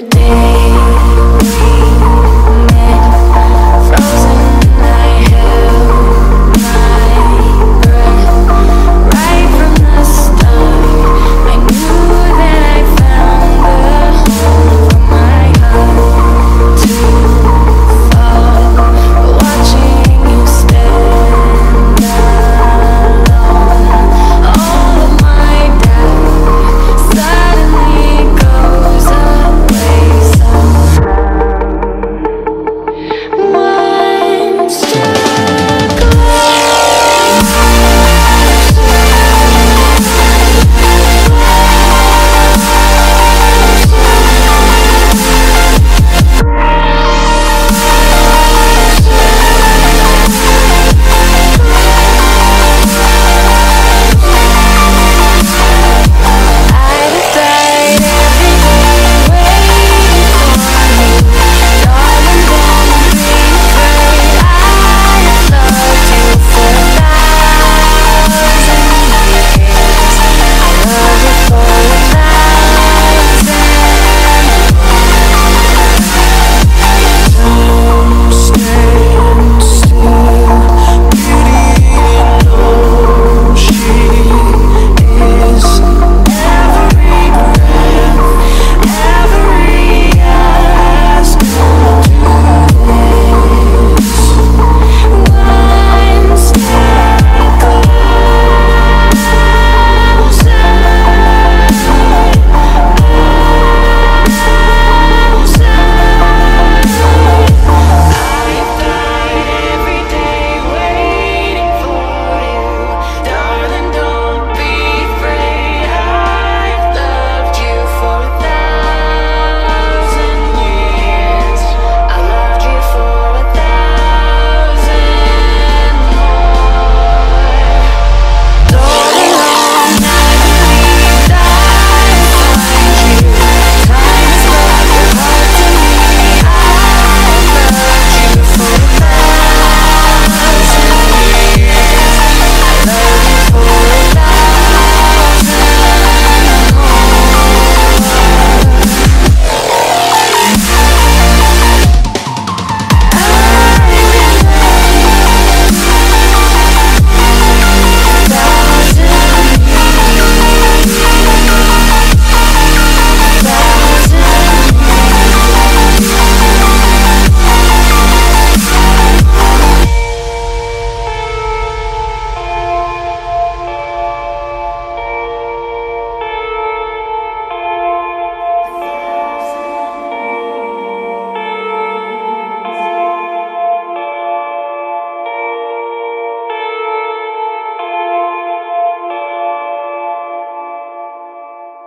the day.